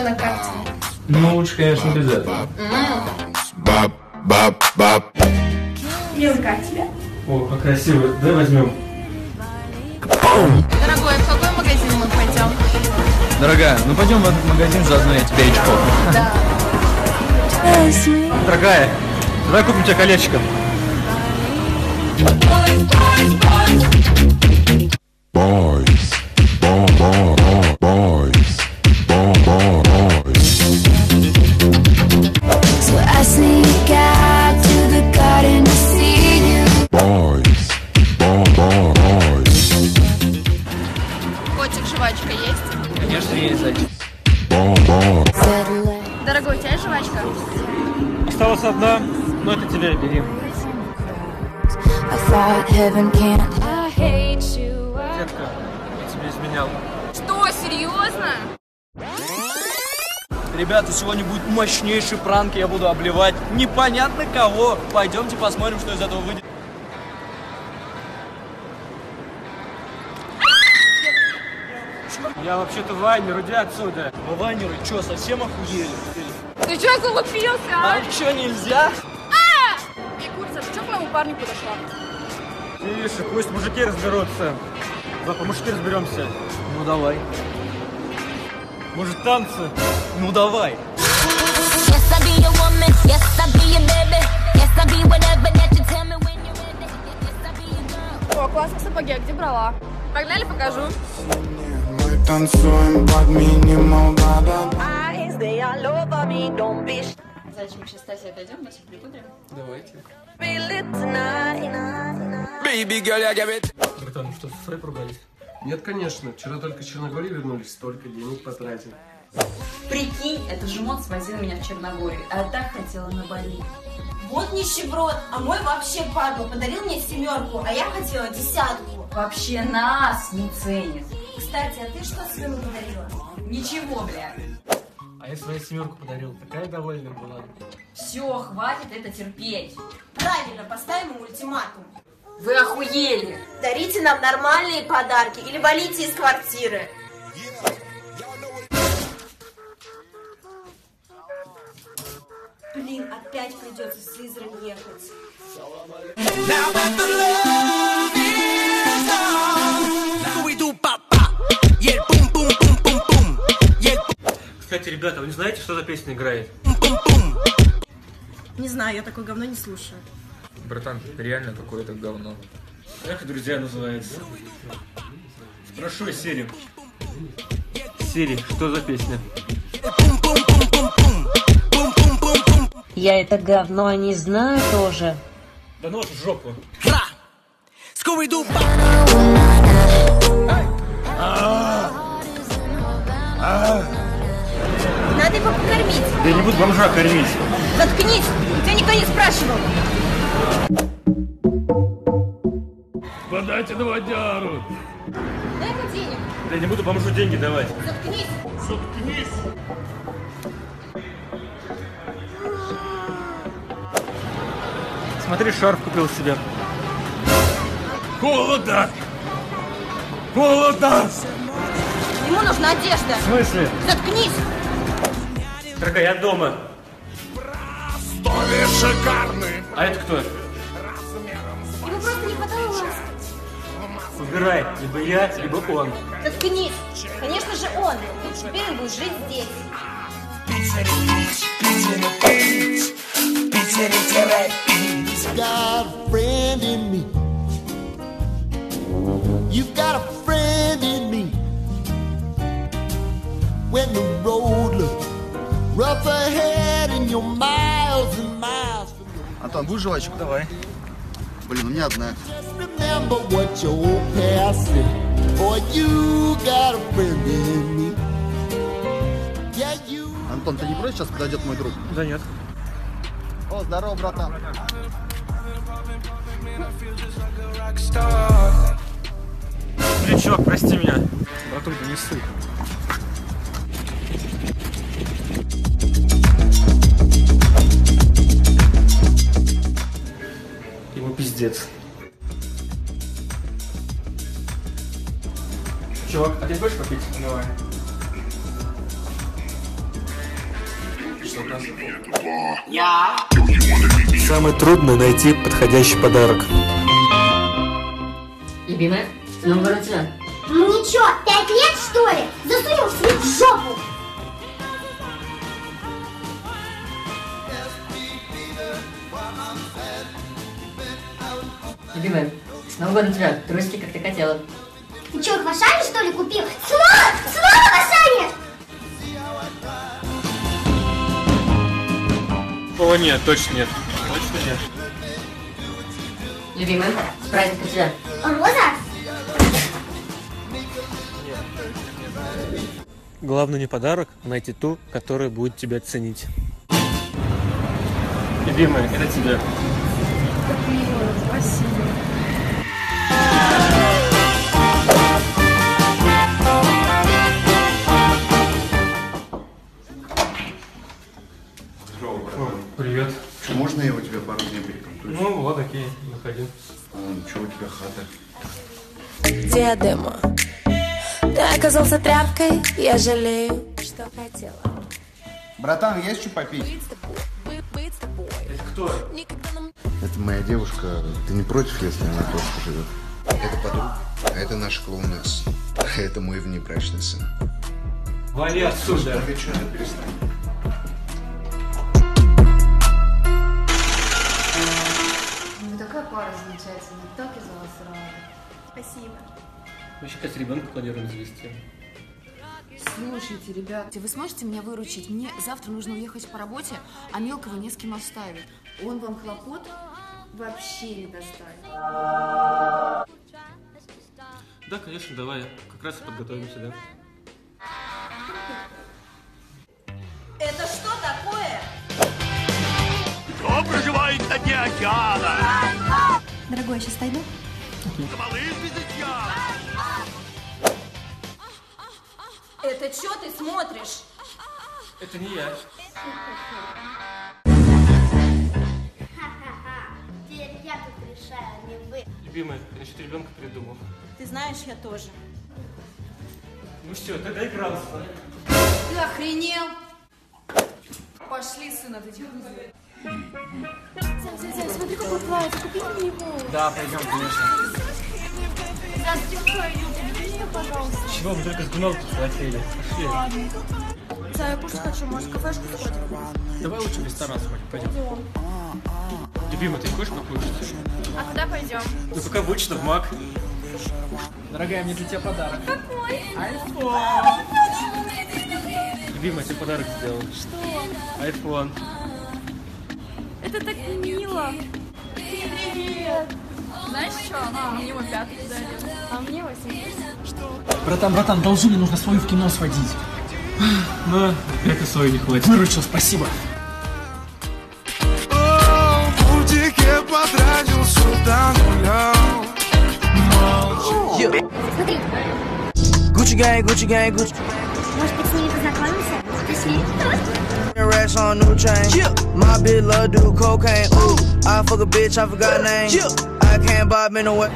все на карте? Ну, лучше, конечно, без этого. Милка тебя. О, как красиво. Давай возьмем. Дорогой, в какой магазин мы пойдем? Дорогая, ну пойдем в этот магазин, заодно я тебе очко. Да. Дорогая, давай купим тебе колечко. Котик, жвачка есть? Конечно, есть, зайчик. Дорогой, у тебя есть жвачка? Осталась одна, но это тебя бери. Детка, я тебя изменял. Что, серьезно? Ребята, сегодня будет мощнейший пранк, я буду обливать непонятно кого. Пойдемте посмотрим, что из этого выйдет. Я вообще-то вайнер, иди отсюда. Вы вайнеры, чё, совсем охуели? Ты чё залупился, а? А чё, нельзя? Эй, курица, ты чё к моему парню подошла? Тише, пусть мужики разберутся. Да, по-мужски разберёмся. Ну, давай. Может, танцы? Ну, давай. О, классные сапоги, где брала? Погнали, покажу. Танцуем под минимум. Зачем сейчас Стаси отойдем, мы сейчас прикудрим? Давайте. Братан, что, с Фрей поругались? Нет, конечно. Вчера только в Черногории вернулись, столько денег потратили. Прикинь, это же мод свозил меня в Черногорию, а так хотела на Бали. Вот нищеброд, а мой вообще падал, подарил мне 7-ку, а я хотела 10-ку. Вообще нас не ценит. Кстати, а ты что своему подарила? Ничего, бля. А я свою 7-ку подарил, такая довольная была. Все, хватит это терпеть. Правильно, поставим ему ультиматум. Вы охуели. Дарите нам нормальные подарки или валите из квартиры. Блин, опять придется в Сызрань ехать. Кстати, ребята, вы не знаете, что за песня играет? Не знаю, я такое говно не слушаю. Братан, реально какое-то говно. Эх, друзья, называется. Прошу, Сири. Сири, что за песня? Я это говно не знаю тоже. Да ну вот в жопу. Надо его покормить. Да я не буду бомжа кормить. Заткнись, тебя никто не спрашивал. Подайте на водяру. Дай ему денег. Да я не буду бомжу деньги давать. Заткнись. Заткнись. Смотри, шарф купил себе. Холодно! Холодно! Ему нужна одежда. В смысле? Заткнись! Дорогая, я дома. А это кто? Ему просто не хватало ласки. Выбирай, либо я, либо он. Заткнись! Конечно же он. И теперь он будет жить здесь. Антон, будешь жвачку? Давай. Блин, у меня одна. Антон, ты не просишь, сейчас подойдет мой друг? Да нет. О, здорово, братан. Блин, чувак, прости меня. Братан, не ссыль. Ему пиздец. Чувак, а ты хочешь попить? Давай. Самое трудное — найти подходящий подарок. Любимая, с Новым годом тебя. Ну ничего, 5 лет, что ли? Засунем себе в жопу. Любимая, с Новым годом тебя. Трусики, как ты хотела. Ты что, их в Ашане, что ли, купил? Снова в Ашане! О, нет, точно нет. Точно нет. Любимая, с праздником тебя. Роза? Нет. Главное не подарок, а найти ту, которая будет тебя ценить. Любимая, это тебе. Как мило, спасибо. Привет. Что, можно я у тебя пару дней прикантуюсь? Ну, вот окей, заходи. Что у тебя хата? Где Демо? Ты оказался тряпкой, я жалею, что хотела. Братан, есть что попить? Это кто? Это моя девушка. Ты не против, если она просто живет? Это подруга, а это наш клоунес. А это мой внебрачный сын. Вали отсюда! Отвечаю, перестань. Замечательно, так из вас рада. Спасибо. Мы сейчас ребенка планируем завести. Слушайте, ребята, вы сможете меня выручить? Мне завтра нужно уехать по работе, а мелкого не с кем оставить. Он вам хлопот вообще не доставит. Да, конечно, давай. Как раз и подготовимся, да? Это что такое? Кто проживает на дне океана? Дорогой, я сейчас пойду. Это что ты смотришь? Это не я. Ха-ха-ха. Теперь я тут решаю, не вы. Любимая, значит, ребенка придумал. Ты знаешь, я тоже. Ну все, тогда игрался. Ты охренел? Пошли, сын, от этих людей. Зай, смотри, какое платье, купи мне его. Да, пойдем, конечно. Здравствуйте, купи мне, пожалуйста. Чего, мы только с гномки схватили. Пошли. Зай, я кушать хочу, может, кафешку сходим? Давай лучше в ресторан сходим, пойдем. Любимый, ты хочешь покушать? А куда пойдем? Ну, как обычно, в Мак. Дорогая, мне для тебя подарок. Какой? Айфон. Любимая, я тебе подарок сделал. Что? Айфон. Это так мило. Привет. Знаешь что? Мне его 5 дали, а мне 8. Братан, должны, нужно свою в кино сводить. Ну, это свою не хватит. Выручил, спасибо. Смотри. Гуччи-гай. Может быть, с ними познакомимся? On new chain, yeah. My bitch love do cocaine. Ooh, I fuck a bitch, I forgot name. Yeah. I can't buy me no way.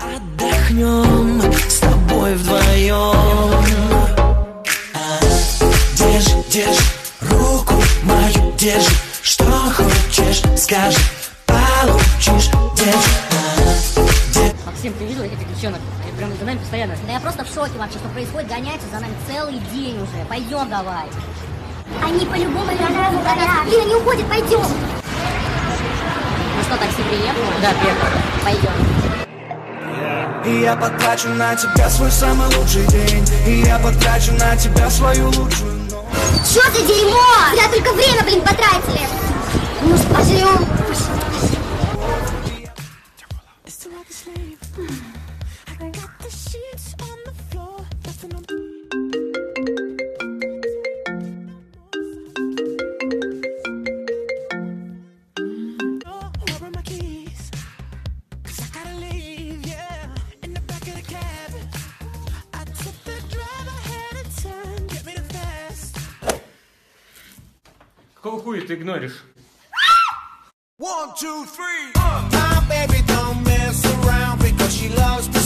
Отдохнем с тобой вдвоем. Держи руку мою, держи. Что хочешь, скажи, получишь, держи. Максим, ты видел этих девчонок? Прям за нами постоянно. Да я просто в шоке вообще, что происходит, гоняются за нами целый день уже. Пойдем давай. Они по-любому горят. Лина не уходит, пойдем. Ну что, такси приехало? Да, приехало. Пойдем. И я потрачу на тебя свой самый лучший день. И я потрачу на тебя свою лучшую ночь. Чё за дерьмо? Я только время, блин, потратили. Ну что, пожрём? Какого хуя ты игноришь? 1, 2, 3.